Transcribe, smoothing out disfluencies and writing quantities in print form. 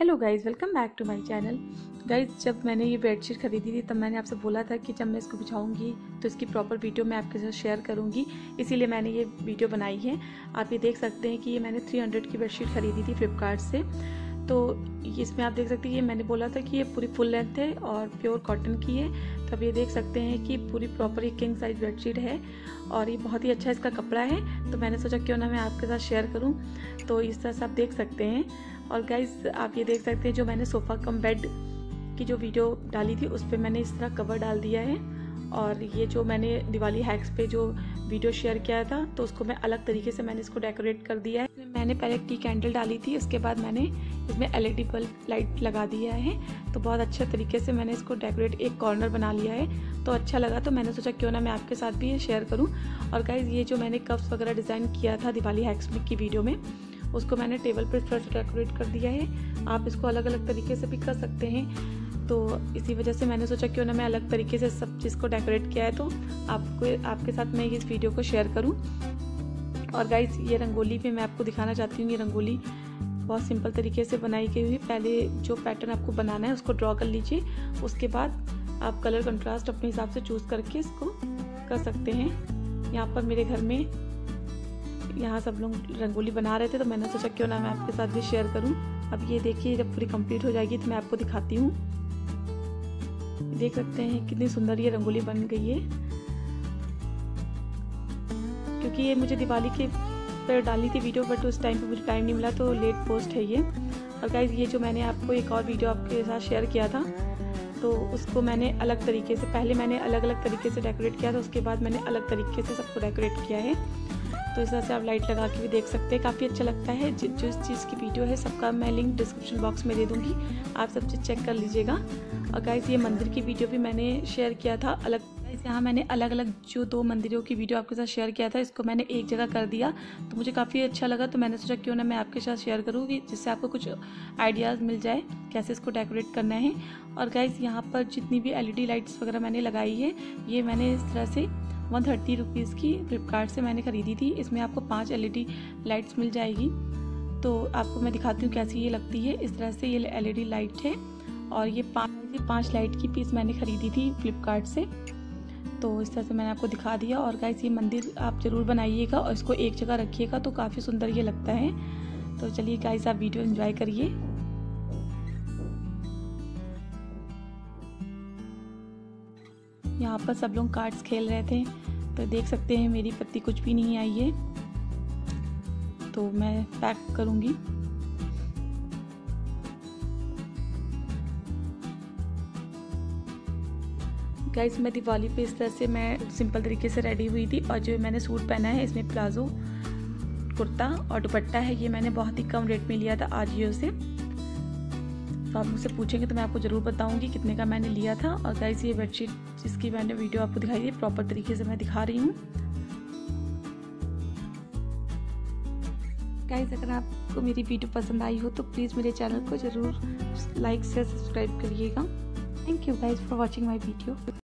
Hello guys, welcome back to my channel. Guys, जब मैंने ये बेडशीट ख़रीदी थी तब मैंने आपसे बोला था कि जब मैं इसको बिछाऊंगी तो इसकी प्रॉपर वीडियो मैं आपके साथ शेयर करूंगी, इसीलिए मैंने ये वीडियो बनाई है। आप ये देख सकते हैं कि ये मैंने 300 की बेडशीट ख़रीदी थी फ्लिपकार्ट से। तो इसमें आप देख सकते हैं, ये मैंने बोला था कि ये पूरी फुल लेंथ है और प्योर कॉटन की है। तो आप ये देख सकते हैं कि पूरी प्रॉपर एक किंग साइज बेडशीट है और ये बहुत ही अच्छा इसका कपड़ा है। तो मैंने सोचा क्यों ना मैं आपके साथ शेयर करूं। तो इस तरह से आप देख सकते हैं। और गाइज़, आप ये देख सकते हैं जो मैंने सोफ़ा कम बेड की जो वीडियो डाली थी उस पर मैंने इस तरह कवर डाल दिया है। और ये जो मैंने दिवाली हैक्स पे जो वीडियो शेयर किया था तो उसको मैं अलग तरीके से मैंने इसको डेकोरेट कर दिया है। मैंने पहले टी कैंडल डाली थी, उसके बाद मैंने इसमें LED बल्ब लाइट लगा दिया है। तो बहुत अच्छे तरीके से मैंने इसको डेकोरेट एक कॉर्नर बना लिया है। तो अच्छा लगा, तो मैंने सोचा क्यों ना मैं आपके साथ भी ये शेयर करूँ। और गाइज़, ये जो मैंने कप्स वगैरह डिज़ाइन किया था दिवाली हैक्स की वीडियो में, उसको मैंने टेबल पर इस तरह से डेकोरेट कर दिया है। आप इसको अलग अलग तरीके से भी कर सकते हैं। तो इसी वजह से मैंने सोचा क्यों ना मैं अलग तरीके से सब चीज़ को डेकोरेट किया है तो आपके साथ मैं इस वीडियो को शेयर करूं। और गाइज़, ये रंगोली भी मैं आपको दिखाना चाहती हूँ। ये रंगोली बहुत सिंपल तरीके से बनाई गई हुई। पहले जो पैटर्न आपको बनाना है उसको ड्रॉ कर लीजिए, उसके बाद आप कलर कंट्रास्ट अपने हिसाब से चूज़ करके इसको कर सकते हैं। यहाँ पर मेरे घर में यहाँ सब लोग रंगोली बना रहे थे, तो मैंने सोचा क्यों ना मैं आपके साथ भी शेयर करूँ। अब ये देखिए, जब पूरी कंप्लीट हो जाएगी तो मैं आपको दिखाती हूँ। देख सकते हैं कितनी सुंदर ये रंगोली बन गई है। क्योंकि ये मुझे दिवाली के पर डाली थी वीडियो, बट उस टाइम पे मुझे टाइम नहीं मिला तो लेट पोस्ट है ये। और गाइज, ये जो मैंने आपको एक और वीडियो आपके साथ शेयर किया था तो उसको मैंने अलग तरीके से, पहले मैंने अलग अलग तरीके से डेकोरेट किया था, उसके बाद मैंने अलग तरीके से सबको डेकोरेट किया है। तो इस तरह से आप लाइट लगा के भी देख सकते हैं, काफ़ी अच्छा लगता है। जिस चीज़ की वीडियो है सबका मैं लिंक डिस्क्रिप्शन बॉक्स में दे दूँगी, आप सब चीज़ चेक कर लीजिएगा। और गाइज़, ये मंदिर की वीडियो भी मैंने शेयर किया था अलग। यहाँ मैंने अलग अलग जो दो मंदिरों की वीडियो आपके साथ शेयर किया था इसको मैंने एक जगह कर दिया, तो मुझे काफ़ी अच्छा लगा। तो मैंने सोचा क्यों ना मैं आपके साथ शेयर करूँगी, जिससे आपको कुछ आइडियाज़ मिल जाए कैसे इसको डेकोरेट करना है। और गाइज़, यहाँ पर जितनी भी LED लाइट्स वगैरह मैंने लगाई है, ये मैंने इस तरह से 130 रुपीज़ की फ्लिपकार्ट से मैंने ख़रीदी थी। इसमें आपको 5 LED लाइट्स मिल जाएगी। तो आपको मैं दिखाती हूँ कैसी ये लगती है। इस तरह से ये LED लाइट है और ये 5 लाइट की पीस मैंने ख़रीदी थी फ्लिपकार्ट से। तो इस तरह से मैंने आपको दिखा दिया। और गाइस, ये मंदिर आप ज़रूर बनाइएगा और इसको एक जगह रखिएगा तो काफ़ी सुंदर ये लगता है। तो चलिए गाइस, आप वीडियो एंजॉय करिए। यहाँ पर सब लोग कार्ड्स खेल रहे थे, तो देख सकते हैं मेरी पत्ती कुछ भी नहीं आई है, तो मैं पैक करूँगी। गाइस, मैं दिवाली पे इस तरह से मैं सिंपल तरीके से रेडी हुई थी। और जो मैंने सूट पहना है इसमें प्लाजो, कुर्ता और दुपट्टा है। ये मैंने बहुत ही कम रेट में लिया था आजियो से। तो आप मुझसे पूछेंगे तो मैं आपको ज़रूर बताऊंगी कितने का मैंने लिया था। और गाइस, ये बेडशीट जिसकी मैंने वीडियो आपको दिखाई थी प्रॉपर तरीके से मैं दिखा रही हूँ। गाइस, अगर आपको मेरी वीडियो पसंद आई हो तो प्लीज़ मेरे चैनल को ज़रूर लाइक से सब्सक्राइब करिएगा। Thank you guys for watching my video.